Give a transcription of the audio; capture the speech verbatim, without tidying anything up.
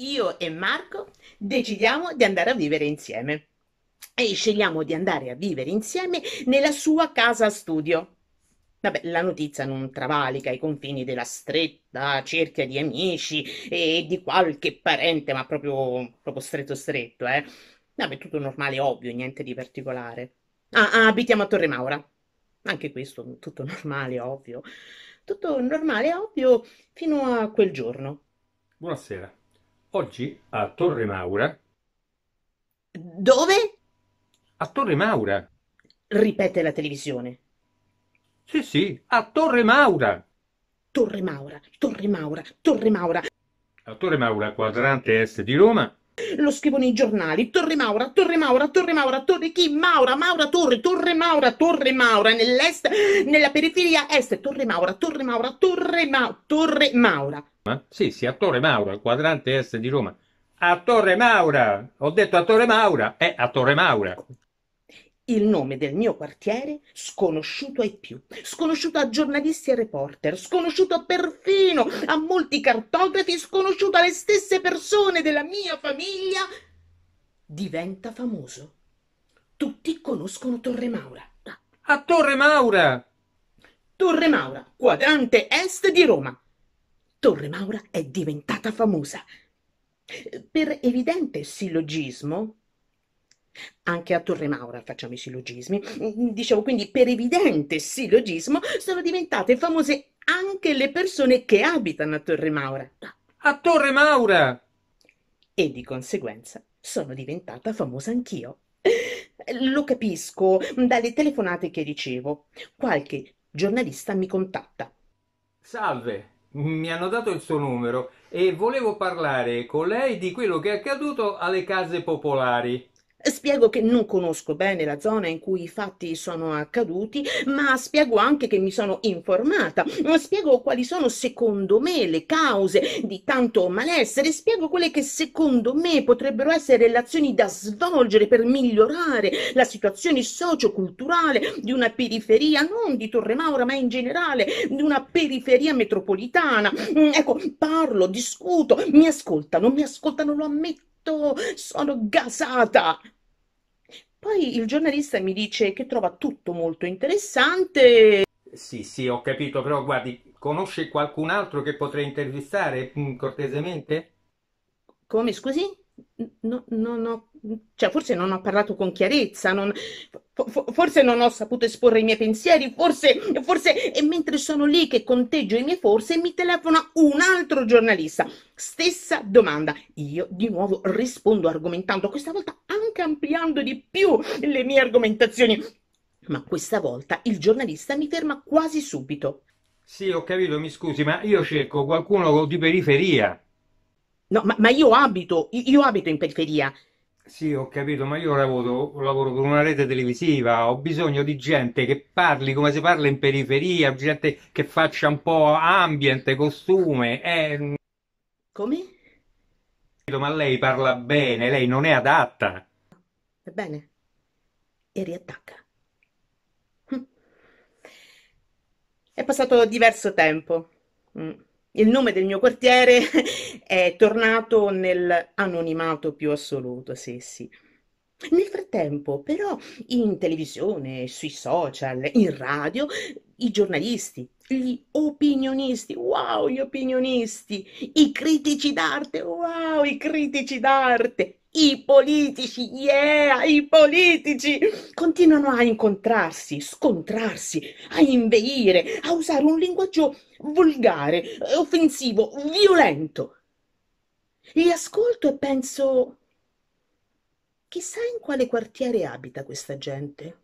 io e Marco decidiamo di andare a vivere insieme e scegliamo di andare a vivere insieme nella sua casa studio. Vabbè, la notizia non travalica i confini della stretta cerchia di amici e di qualche parente, ma proprio, proprio stretto stretto, eh. Vabbè, tutto normale, ovvio, niente di particolare. Ah, ah, abitiamo a Torre Maura. Anche questo, tutto normale, ovvio. Tutto normale, ovvio, fino a quel giorno. Buonasera. Oggi a Torre Maura... Dove? A Torre Maura. Ripete la televisione. Sì, sì, a Torre Maura. Torre Maura, Torre Maura, Torre Maura. A Torre Maura, quadrante est di Roma. Lo scrivono i giornali. Torre Maura, Torre Maura, Torre Maura, Torre chi? Maura, Maura, Torre, Torre Maura, Torre Maura. Nell'est, nella periferia est. Torre Maura, Torre Maura, Torre Maura, Torre Maura. Ma? Sì, sì, a Torre Maura, quadrante est di Roma. A Torre Maura. Ho detto a Torre Maura. È a Torre Maura. Il nome del mio quartiere sconosciuto ai più, sconosciuto a giornalisti e reporter, sconosciuto perfino a molti cartografi, sconosciuto alle stesse persone della mia famiglia, diventa famoso. Tutti conoscono Torre Maura. A Torre Maura! Torre Maura, quadrante est di Roma. Torre Maura è diventata famosa. Per evidente sillogismo... Anche a Torre Maura facciamo i sillogismi. Dicevo quindi, per evidente sillogismo, sono diventate famose anche le persone che abitano a Torre Maura. A Torre Maura! E di conseguenza sono diventata famosa anch'io. Lo capisco dalle telefonate che ricevo. Qualche giornalista mi contatta. Salve, mi hanno dato il suo numero e volevo parlare con lei di quello che è accaduto alle case popolari. Spiego che non conosco bene la zona in cui i fatti sono accaduti, ma spiego anche che mi sono informata, spiego quali sono secondo me le cause di tanto malessere, spiego quelle che secondo me potrebbero essere le azioni da svolgere per migliorare la situazione socio-culturale di una periferia, non di Torre Maura, ma in generale di una periferia metropolitana. Ecco, parlo, discuto, mi ascoltano, mi ascoltano, lo ammetto. Sono gasata. Poi il giornalista mi dice che trova tutto molto interessante. Sì, sì, ho capito, però guardi, conosce qualcun altro che potrei intervistare cortesemente? Come, scusi? No, no, no, cioè forse non ho parlato con chiarezza, non, for, forse non ho saputo esporre i miei pensieri, forse, forse, e mentre sono lì che conteggio i miei forse, mi telefona un altro giornalista, stessa domanda, io di nuovo rispondo argomentando, questa volta anche ampliando di più le mie argomentazioni, ma questa volta il giornalista mi ferma quasi subito. Sì, ho capito, mi scusi, ma io cerco qualcuno di periferia. No, ma, ma io abito, io abito in periferia. Sì, ho capito, ma io lavoro, lavoro con una rete televisiva, ho bisogno di gente che parli come si parla in periferia, gente che faccia un po' ambiente, costume. Eh... Come? Ma lei parla bene, lei non è adatta. Va bene. E riattacca. È passato diverso tempo. Il nome del mio quartiere è tornato nell'anonimato più assoluto, sì, sì. Nel frattempo, però, in televisione, sui social, in radio, i giornalisti, gli opinionisti, wow, gli opinionisti, i critici d'arte, wow, i critici d'arte, i politici, yeah, i politici, continuano a incontrarsi, scontrarsi, a inveire, a usare un linguaggio volgare, offensivo, violento. Li ascolto e penso, chissà in quale quartiere abita questa gente.